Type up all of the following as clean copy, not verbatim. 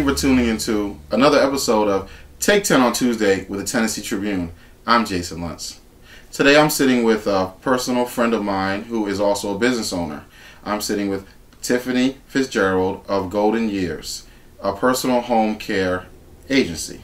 you for tuning into another episode of Take 10 on Tuesday with the Tennessee Tribune. I'm Jason Luntz. Today I'm sitting with a personal friend of mine who is also a business owner. I'm sitting with Typhanee Fitzgerald of Golden Years, a personal home care agency.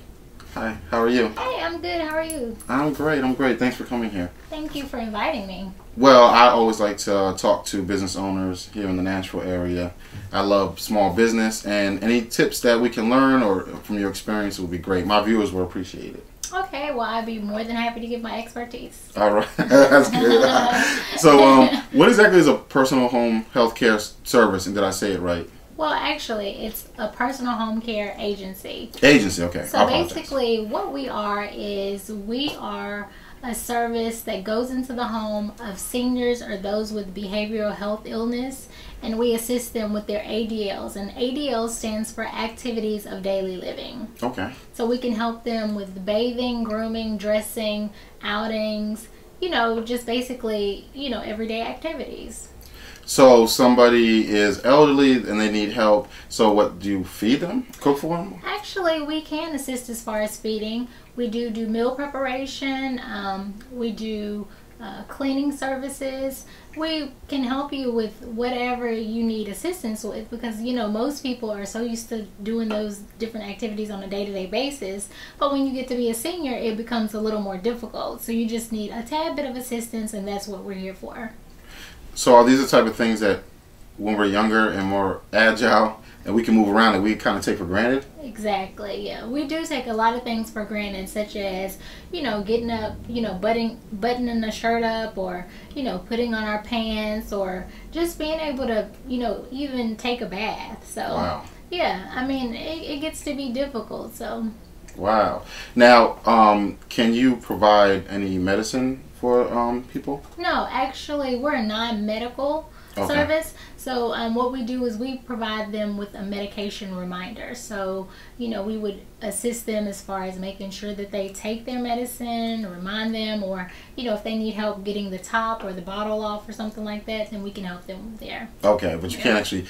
Hi, how are you? Hey, I'm good. How are you? I'm great. I'm great. Thanks for coming here. Thank you for inviting me. Well, I always like to talk to business owners here in the Nashville area. I love small business, and any tips that we can learn or from your experience would be great. My viewers will appreciate it. Okay, well, I'd be more than happy to give my expertise. All right, that's good. So, what exactly is a personal home health care service, and did I say it right? Well, actually, it's a personal home care agency. Agency, okay. So basically, what we are is we are a service that goes into the home of seniors or those with behavioral health illness, and we assist them with their ADLs. And ADL stands for activities of daily living. Okay. So we can help them with bathing, grooming, dressing, outings, you know, just basically, you know, everyday activities. So somebody is elderly and they need help. So what do you feed them? Cook for them? Actually, we can assist as far as feeding. We do meal preparation. We do cleaning services. We can help you with whatever you need assistance with, because you know most people are so used to doing those different activities on a day-to-day basis. But when you get to be a senior, it becomes a little more difficult. So you just need a tad bit of assistance, and that's what we're here for. So are these the type of things that when we're younger and more agile and we can move around and we kind of take for granted? Exactly, yeah. We do take a lot of things for granted, such as, you know, getting up, you know, buttoning a shirt up, or, you know, putting on our pants, or just being able to, you know, even take a bath. So, wow. Yeah, I mean, it gets to be difficult, so. Wow. Now, can you provide any medicine for people? No, actually, we're a non-medical service. So what we do is we provide them with a medication reminder. So, you know, we would assist them as far as making sure that they take their medicine, remind them, or, you know, if they need help getting the top or the bottle off or something like that, then we can help them there. Okay, but you can't actually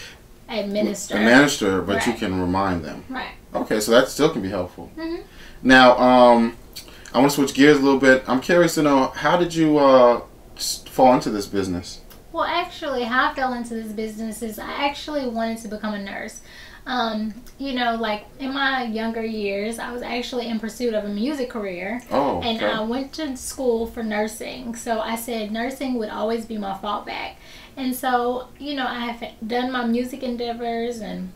administer, but you can remind them. Right. Okay, so that still can be helpful. Mm-hmm. Now, I want to switch gears a little bit. I'm curious to know, how did you fall into this business? Well, actually, how I fell into this business is I actually wanted to become a nurse. You know, like in my younger years, I was actually in pursuit of a music career. Oh, okay. And I went to school for nursing. So I said nursing would always be my fallback. And so, you know, I have done my music endeavors, and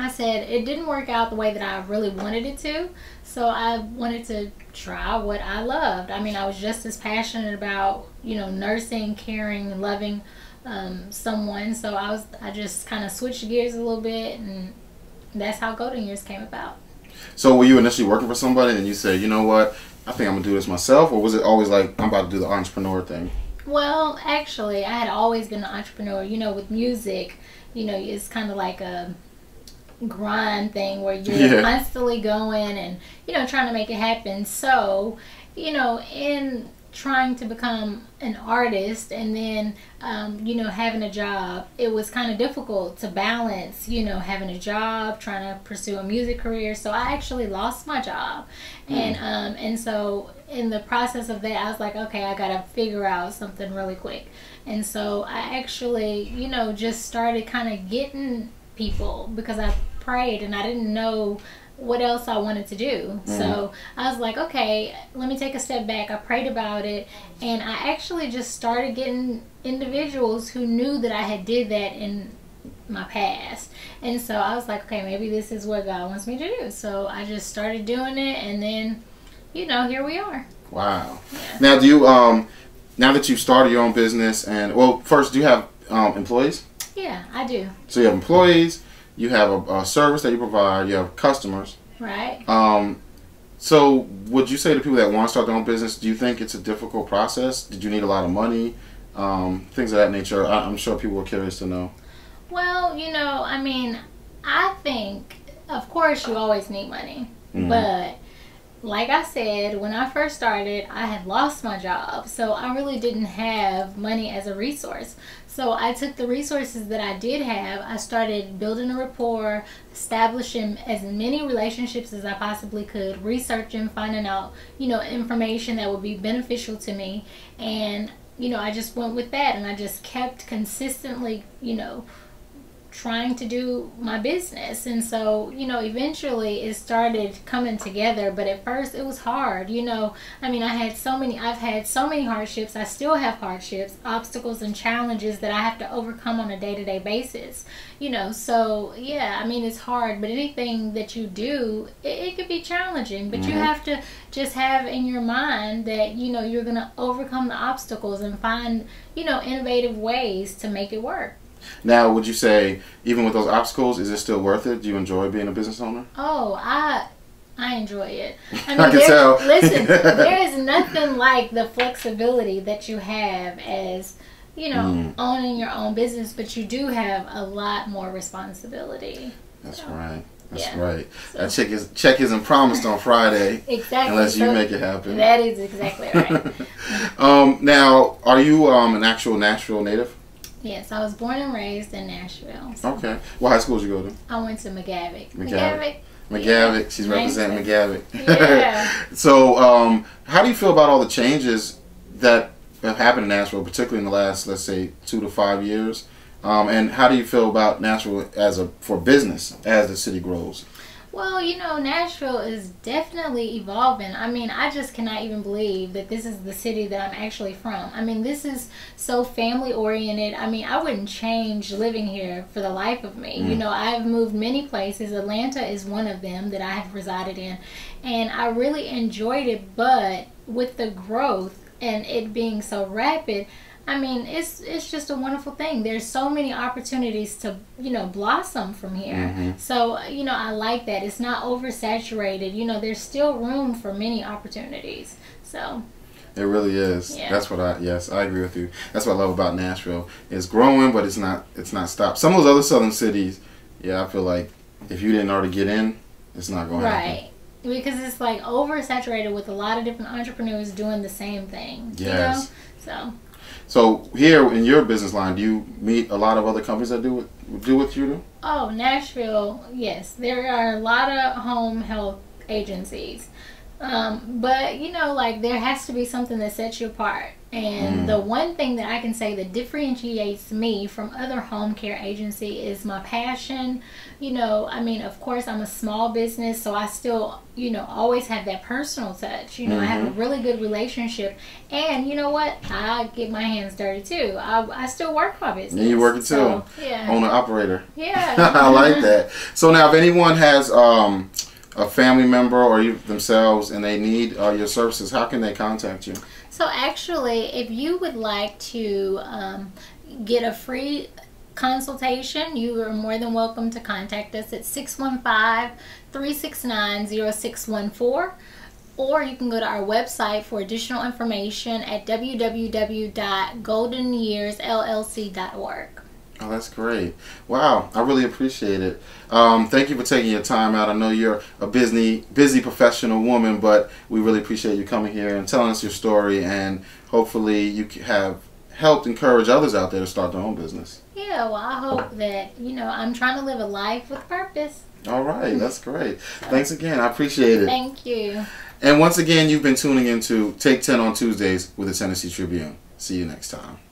I said it didn't work out the way that I really wanted it to, so I wanted to try what I loved. I mean, I was just as passionate about, you know, nursing, caring, and loving someone. So I just kind of switched gears a little bit, and that's how Golden Years came about. So were you initially working for somebody, and you said, you know what, I think I'm gonna do this myself, or was it always like, I'm about to do the entrepreneur thing? Well, actually, I had always been an entrepreneur. You know, with music, you know, it's kind of like a grind thing where you're constantly going and, you know, trying to make it happen. So, you know, in trying to become an artist and then, you know, having a job, it was kind of difficult to balance, you know, having a job, trying to pursue a music career. So I actually lost my job. And so in the process of that, I was like, okay, I gotta figure out something really quick. And so I actually, you know, just started kind of getting people, because I prayed and I didn't know what else I wanted to do. So I was like, okay, let me take a step back. I prayed about it, and I actually just started getting individuals who knew that I had did that in my past. And so I was like, okay, maybe this is what God wants me to do. So I just started doing it, and then, you know, here we are. Wow. Yeah. Now do you now that you've started your own business, and well, first, do you have employees? Yeah, I do. So you have employees, you have a service that you provide, you have customers. Right. So would you say to people that want to start their own business, do you think it's a difficult process? Did you need a lot of money? Things of that nature. I'm sure people are curious to know. Well, you know, I mean, I think, of course, you always need money. But like I said, when I first started, I had lost my job, so I really didn't have money as a resource. So I took the resources that I did have, I started building a rapport, establishing as many relationships as I possibly could, researching, finding out, you know, information that would be beneficial to me. And, you know, I just went with that, and I just kept consistently, you know, trying to do my business. And so, you know, eventually it started coming together, but at first it was hard. You know, I mean, I've had so many hardships. I still have hardships, obstacles, and challenges that I have to overcome on a day-to-day basis, you know. So yeah, I mean, it's hard, but anything that you do, it could be challenging, but you have to just have in your mind that, you know, you're gonna overcome the obstacles and find, you know, innovative ways to make it work. Now, would you say, even with those obstacles, is it still worth it? Do you enjoy being a business owner? Oh, I enjoy it. I mean, I can tell. Listen, there is nothing like the flexibility that you have as, you know, owning your own business, but you do have a lot more responsibility. That's right. That's right. So, that check isn't promised on Friday. Exactly. Unless you make it happen. That is exactly right. Now, are you an actual Nashville native? Yes, I was born and raised in Nashville. So. Okay. What high school did you go to? I went to McGavock. McGavock. She's representing McGavock. Yeah. So, how do you feel about all the changes that have happened in Nashville, particularly in the last, let's say, 2 to 5 years? And how do you feel about Nashville as for business as the city grows? Well, you know, Nashville is definitely evolving. I mean, I just cannot even believe that this is the city that I'm actually from. I mean, this is so family-oriented. I mean, I wouldn't change living here for the life of me. You know, I've moved many places. Atlanta is one of them that I have resided in. And I really enjoyed it, but with the growth and it being so rapid, I mean, it's just a wonderful thing. There's so many opportunities to, you know, blossom from here. So, you know, I like that. It's not oversaturated. You know, there's still room for many opportunities. So it really is. Yeah. That's what I agree with you. That's what I love about Nashville. It's growing, but it's not stopped. Some of those other southern cities, yeah, I feel like if you didn't already get in, it's not going to happen. Right. Because it's like oversaturated with a lot of different entrepreneurs doing the same thing. Yes. You know? So here in your business line, do you meet a lot of other companies that do what you do? Oh, Nashville, yes. There are a lot of home health agencies. But, you know, like there has to be something that sets you apart. And the one thing that I can say that differentiates me from other home care agency is my passion. You know, I mean, of course, I'm a small business, so I still, you know, always have that personal touch. You know, I have a really good relationship. And you know what? I get my hands dirty, too. I still work my business. And you work it, so, too. Yeah. Owner-operator. Yeah. I like that. So now if anyone has... a family member or you themselves, and they need your services, how can they contact you? So actually, if you would like to get a free consultation, you are more than welcome to contact us at 615-369-0614, or you can go to our website for additional information at www.goldenyearsllc.org. Oh, that's great. Wow, I really appreciate it. Thank you for taking your time out. I know you're a busy professional woman, but we really appreciate you coming here and telling us your story, and hopefully you have helped encourage others out there to start their own business. Yeah, well, I hope that, you know, I'm trying to live a life with purpose. All right, that's great. Thanks again. I appreciate it. Thank you. And once again, you've been tuning into Take 10 on Tuesdays with the Tennessee Tribune. See you next time.